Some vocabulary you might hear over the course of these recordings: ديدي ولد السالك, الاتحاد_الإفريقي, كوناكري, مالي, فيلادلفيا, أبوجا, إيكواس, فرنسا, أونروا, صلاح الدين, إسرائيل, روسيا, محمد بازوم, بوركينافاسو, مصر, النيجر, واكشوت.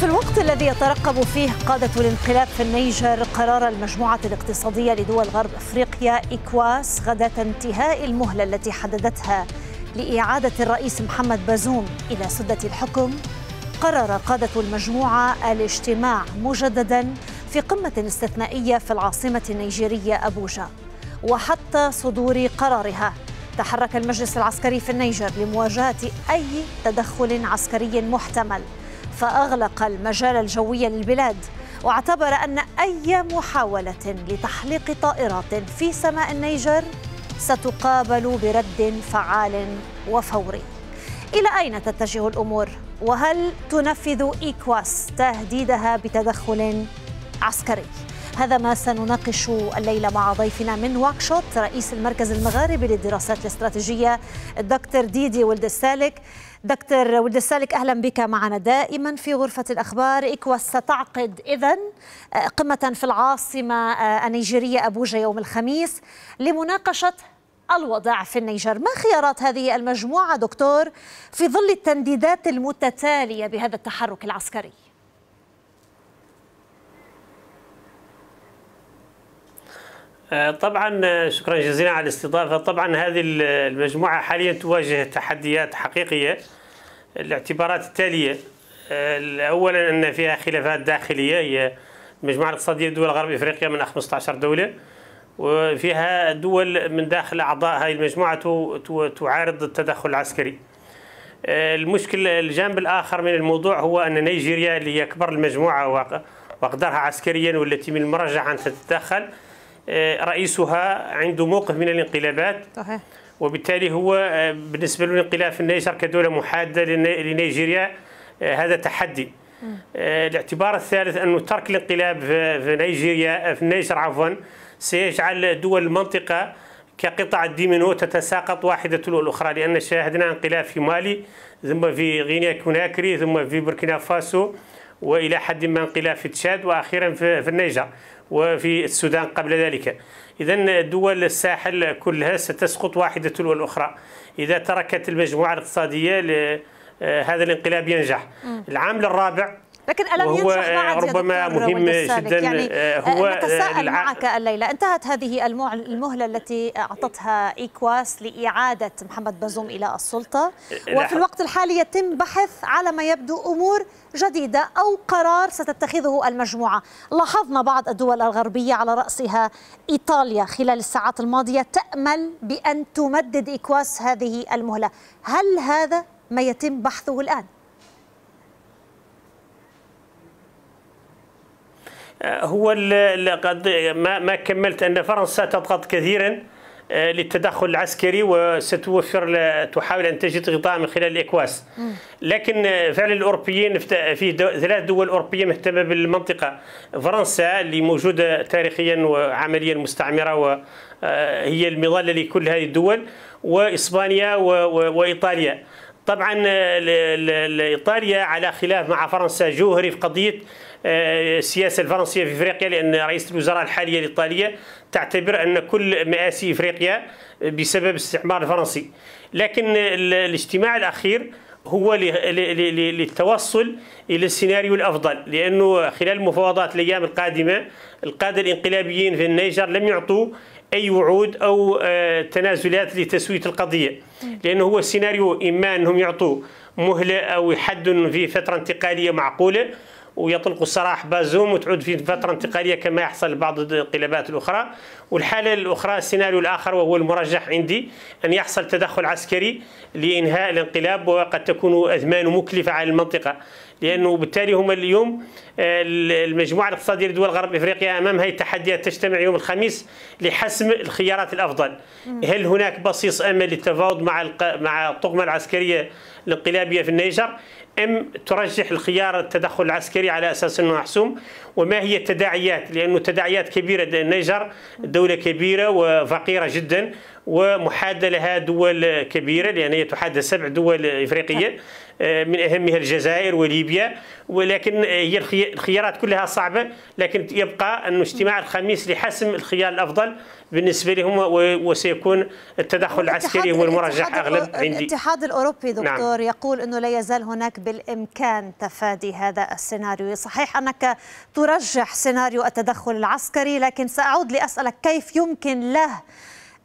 في الوقت الذي يترقب فيه قادة الانقلاب في النيجر قرار المجموعة الاقتصادية لدول غرب أفريقيا إيكواس غدا انتهاء المهلة التي حددتها لإعادة الرئيس محمد بازوم إلى سدة الحكم، قرر قادة المجموعة الاجتماع مجددا في قمة استثنائية في العاصمة النيجيرية أبوجا. وحتى صدور قرارها تحرك المجلس العسكري في النيجر لمواجهة أي تدخل عسكري محتمل، فأغلق المجال الجوي للبلاد واعتبر أن أي محاولة لتحليق طائرات في سماء النيجر ستقابل برد فعال وفوري. إلى أين تتجه الأمور؟ وهل تنفذ إيكواس تهديدها بتدخل عسكري؟ هذا ما سنناقش الليلة مع ضيفنا من واكشوت رئيس المركز المغاربي للدراسات الاستراتيجية الدكتور ديدي ولد السالك. دكتور ولد السالك، أهلا بك معنا دائما في غرفة الأخبار. إيكواس ستعقد إذن قمة في العاصمة النيجيرية أبوجا يوم الخميس لمناقشة الوضع في النيجر. ما خيارات هذه المجموعة دكتور في ظل التنديدات المتتالية بهذا التحرك العسكري؟ طبعا شكرا جزيلا على الاستضافة. طبعا هذه المجموعة حاليا تواجه تحديات حقيقية. الاعتبارات التالية: أولا أن فيها خلافات داخلية، هي المجموعة الاقتصادية لدول غرب إفريقيا من 15 دولة، وفيها دول من داخل أعضاء هذه المجموعة تعارض التدخل العسكري. المشكل الجانب الآخر من الموضوع هو أن نيجيريا اللي هي أكبر المجموعة وأقدرها عسكريا والتي من المرجح أن تتدخل، رئيسها عنده موقف من الانقلابات، وبالتالي هو بالنسبة له الانقلاب في النيجر كدولة محادة لنيجيريا هذا تحدي. الاعتبار الثالث أنه ترك الانقلاب في النيجر سيجعل دول المنطقة كقطع الدومينو تتساقط واحدة تلو الأخرى، لأن شاهدنا انقلاب في مالي، ثم في غينيا كوناكري، ثم في بوركينافاسو، وإلى حد ما انقلاب في تشاد، وأخيرا في النيجر وفي السودان قبل ذلك. إذا دول الساحل كلها ستسقط واحدة تلو الأخرى إذا تركت المجموعة الاقتصادية هذا الانقلاب ينجح. العامل الرابع، لكن ألم ينجح معك ربما مهم جدا، هو نتساءل معك الليلة. انتهت هذه المهلة التي أعطتها إيكواس لإعادة محمد بازوم إلى السلطة، وفي الوقت الحالي يتم بحث على ما يبدو أمور جديدة أو قرار ستتخذه المجموعة. لاحظنا بعض الدول الغربية على رأسها إيطاليا خلال الساعات الماضية تأمل بأن تمدد إيكواس هذه المهلة. هل هذا ما يتم بحثه الآن؟ هو ما كملت أن فرنسا تضغط كثيرا للتدخل العسكري وستوفر، تحاول أن تجد غطاء من خلال إيكواس. لكن فعلا الأوروبيين، في ثلاث دول أوروبية مهتمة بالمنطقة: فرنسا اللي موجودة تاريخيا وعمليا مستعمرة وهي المظلة لكل هذه الدول، وإسبانيا وإيطاليا. طبعا إيطاليا على خلاف مع فرنسا جوهري في قضية السياسة الفرنسية في إفريقيا، لأن رئيس الوزراء الحالية الإيطالية تعتبر أن كل مآسي إفريقيا بسبب الاستعمار الفرنسي. لكن الاجتماع الأخير هو للتوصل إلى السيناريو الأفضل، لأنه خلال المفاوضات الأيام القادمة القادة الانقلابيين في النيجر لم يعطوا أي وعود أو تنازلات لتسوية القضية، لأنه هو السيناريو إما أنهم يعطوا مهلة أو يحدوا في فترة انتقالية معقولة ويطلق السراح بازوم وتعود في فترة انتقالية كما يحصل بعض الانقلابات الأخرى، والحالة الأخرى السيناريو الآخر وهو المرجح عندي أن يحصل تدخل عسكري لإنهاء الانقلاب، وقد تكون أثمانه مكلفة على المنطقة، لأنه بالتالي هم اليوم المجموعة الاقتصادية لدول غرب إفريقيا أمام هذه التحديات. تجتمع يوم الخميس لحسم الخيارات الأفضل. هل هناك بصيص أمل للتفاوض مع الطغمة العسكرية الانقلابية في النيجر، أم ترجح الخيار التدخل العسكري على أساس أنه محسوم؟ وما هي التداعيات؟ لأنه تداعيات كبيرة، النيجر دولة كبيرة وفقيرة جدا ومحادة لها دول كبيرة، لأن هي تحادة 7 دول إفريقية من أهمها الجزائر وليبيا. ولكن هي الخيارات كلها صعبة، لكن يبقى أن اجتماع الخميس لحسم الخيار الأفضل بالنسبة لهم، وسيكون التدخل العسكري هو المرجح أغلب عندي. الاتحاد الأوروبي دكتور، نعم، الدكتور يقول أنه لا يزال هناك بالإمكان تفادي هذا السيناريو. صحيح أنك ترجح سيناريو التدخل العسكري، لكن سأعود لأسألك كيف يمكن له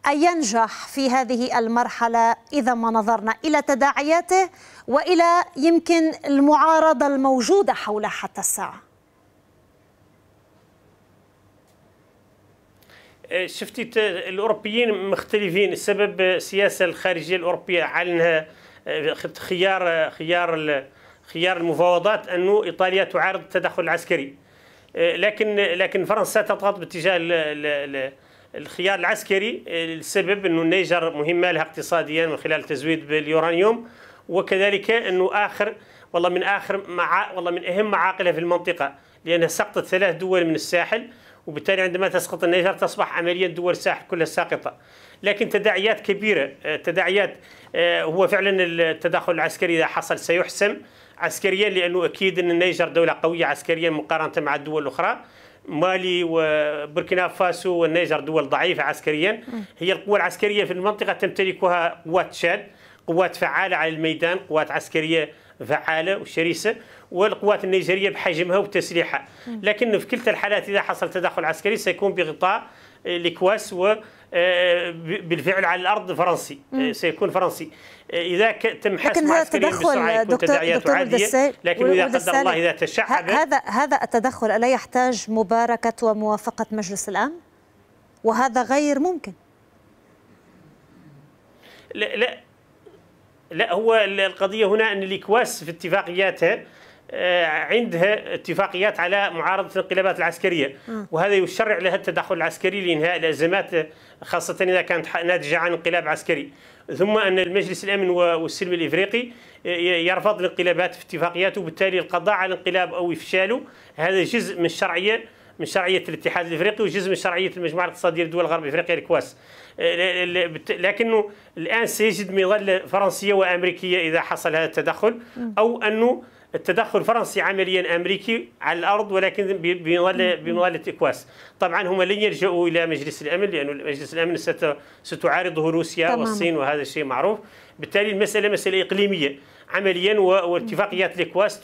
أن ينجح في هذه المرحلة إذا ما نظرنا إلى تداعياته وإلى يمكن المعارضة الموجودة حوله حتى الساعة؟ شفتي الأوروبيين مختلفين. السبب السياسة الخارجية الأوروبية علنها خيار المفاوضات أنه إيطاليا تعارض التدخل العسكري، لكن فرنسا تضغط باتجاه الخيار العسكري لسبب أنه النيجر مهمة لها اقتصاديا من خلال التزويد باليورانيوم، وكذلك أنه والله من أهم معاقلها في المنطقة، لأنها سقطت 3 دول من الساحل، وبالتالي عندما تسقط النيجر تصبح عمليا دول الساحل كلها ساقطة. لكن تداعيات كبيرة، تداعيات هو فعلا التدخل العسكري إذا حصل سيحسم عسكريا، لأنه أكيد أن النيجر دولة قوية عسكريا مقارنة مع الدول الأخرى. مالي وبوركينافاسو والنيجر دول ضعيفة عسكريا. هي القوى العسكرية في المنطقة تمتلكها قوات تشاد، قوات فعالة على الميدان، قوات عسكرية فعالة وشرسة، والقوات النيجرية بحجمها وتسليحها. لكن في كلتا الحالات إذا حصل تدخل عسكري سيكون بغطاء الإيكواس وبالفعل على الأرض فرنسي، سيكون فرنسي. إذا تم حسم عسكريا بسرعة يكون تداعيات عادية، لكن إذا قدر الله إذا تشعب هذا التدخل ألا يحتاج مباركة وموافقة مجلس الأمن؟ وهذا غير ممكن. لا هو القضية هنا أن الإيكواس في اتفاقياتها عندها اتفاقيات على معارضة الانقلابات العسكرية، وهذا يشرع لها التدخل العسكري لإنهاء الأزمات خاصة إذا كانت ناتجة عن انقلاب عسكري. ثم أن المجلس الأمن والسلم الإفريقي يرفض الانقلابات في اتفاقياته، وبالتالي القضاء على الانقلاب أو إفشاله هذا جزء من شرعية الاتحاد الإفريقي وجزء من شرعية المجموعة الاقتصادية للدول غرب إفريقيا الإيكواس. لكنه الآن سيجد مظلة فرنسية وأمريكية إذا حصل هذا التدخل، أو أنه التدخل فرنسي عمليا أمريكي على الأرض ولكن بمظلة إيكواس. طبعا هم لن يلجؤوا إلى مجلس الأمن لأنه مجلس الأمن ستعارضه روسيا والصين، وهذا الشيء معروف. بالتالي المسألة مسألة إقليمية عمليا، واتفاقيات الإيكواس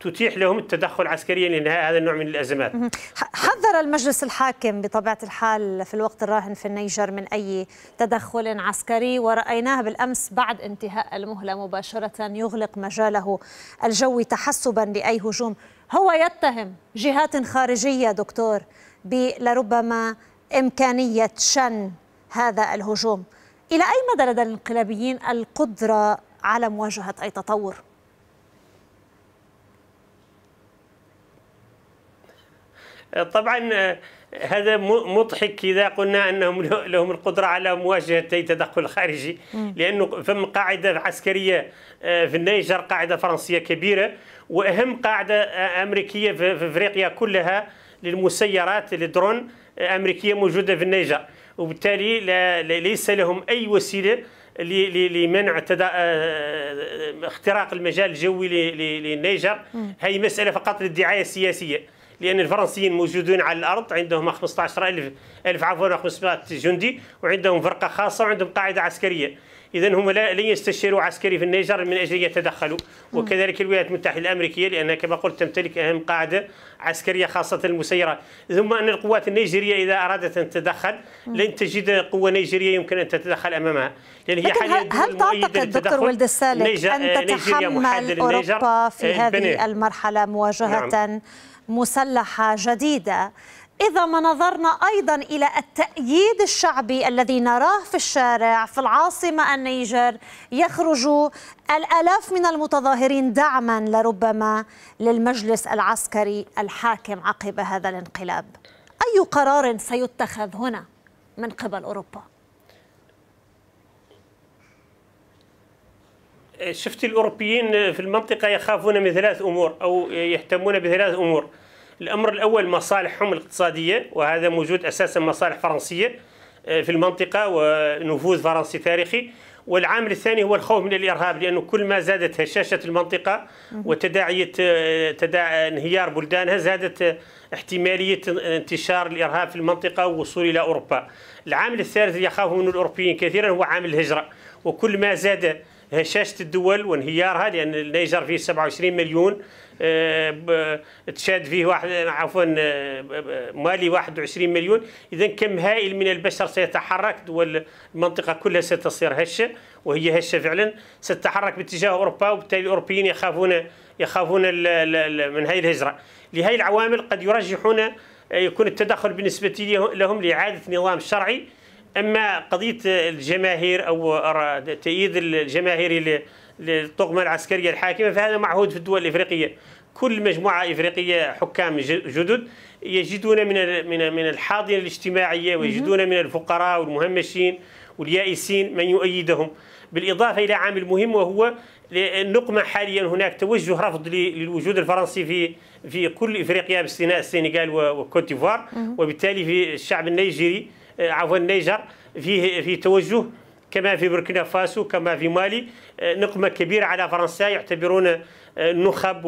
تتيح لهم التدخل عسكريا لإنهاء هذا النوع من الأزمات. حذر المجلس الحاكم بطبيعة الحال في الوقت الراهن في النيجر من أي تدخل عسكري، ورأيناه بالأمس بعد انتهاء المهلة مباشرة يغلق مجاله الجوي تحسبا لأي هجوم. هو يتهم جهات خارجية دكتور بلربما إمكانية شن هذا الهجوم. إلى أي مدى لدى الانقلابيين القدرة على مواجهة أي تطور؟ طبعا هذا مضحك إذا قلنا أنهم لهم القدرة على مواجهة أي تدخل خارجي، لأنه فم قاعدة عسكرية في النيجر، قاعدة فرنسية كبيرة وأهم قاعدة أمريكية في إفريقيا كلها للمسيرات للدرون أمريكية موجودة في النيجر، وبالتالي ليس لهم أي وسيلة لمنع اختراق المجال الجوي للنيجر. هي مسألة فقط للدعاية السياسية، لأن الفرنسيين موجودون على الأرض، عندهم 15,500 جندي، وعندهم فرقة خاصة، وعندهم قاعدة عسكرية. إذن هم لن يستشيروا عسكري في النيجر من أجل أن يتدخلوا، وكذلك الولايات المتحدة الأمريكية لأنها كما قلت تمتلك أهم قاعدة عسكرية خاصة المسيرات. ثم أن القوات النيجيرية إذا أرادت أن تتدخل لن تجد قوة نيجيرية يمكن أن تتدخل أمامها، لأن هي حاليا هل تعتقد دكتور ولد السالك أن تتحمل أوروبا في هذه المرحلة مواجهة مسلحة جديدة إذا ما نظرنا أيضا إلى التأييد الشعبي الذي نراه في الشارع في العاصمة النيجر، يخرج الآلاف من المتظاهرين دعما لربما للمجلس العسكري الحاكم عقب هذا الانقلاب؟ أي قرار سيتخذ هنا من قبل أوروبا؟ شفت الأوروبيين في المنطقة يخافون من 3 أمور أو يهتمون ب3 أمور. الأمر الأول مصالحهم الاقتصادية، وهذا موجود أساسا مصالح فرنسية في المنطقة ونفوذ فرنسي تاريخي. والعامل الثاني هو الخوف من الإرهاب، لأنه كل ما زادت هشاشة المنطقة وتداعية انهيار بلدانها زادت احتمالية انتشار الإرهاب في المنطقة ووصول إلى أوروبا. العامل الثالث اللي يخاف منه الأوروبيين كثيرا هو عامل الهجرة، وكل ما زاد هشاشه الدول وانهيارها، لان النيجر فيه 27 مليون، تشاد فيه مالي 21 مليون، اذا كم هائل من البشر سيتحرك، دول المنطقه كلها ستصير هشه، وهي هشه فعلا، ستتحرك باتجاه اوروبا، وبالتالي الاوروبيين يخافون من هذه الهجره. لهذه العوامل قد يرجحون يكون التدخل بالنسبه لهم لاعاده نظام شرعي. اما قضيه الجماهير او تأييد الجماهير للطغمه العسكريه الحاكمه فهذا معهود في الدول الافريقيه، كل مجموعه افريقيه حكام جدد يجدون من الحاضنه الاجتماعيه ويجدون من الفقراء والمهمشين واليائسين من يؤيدهم، بالاضافه الى عامل مهم وهو النقمه. حاليا هناك توجه رفض للوجود الفرنسي في كل افريقيا باستثناء السنغال وكوت ديفوار، وبالتالي في الشعب النيجري النيجر فيه توجه كما في بوركينافاسو كما في مالي، نقمة كبيرة على فرنسا، يعتبرون النخب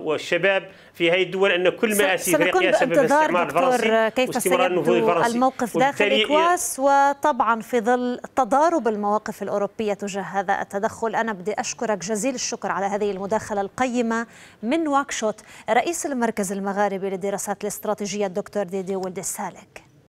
والشباب في هذه الدول أن كل مآسي إفريقيا سبب الاستعمار الفرنسي واستمرار النفوذ الفرنسي. الموقف داخل إيكواس وطبعا في ظل تضارب المواقف الأوروبية تجاه هذا التدخل. أنا بدي أشكرك جزيل الشكر على هذه المداخلة القيمة. من واكشوت رئيس المركز المغاربي للدراسات الاستراتيجية الدكتور ديدي ولد السالك.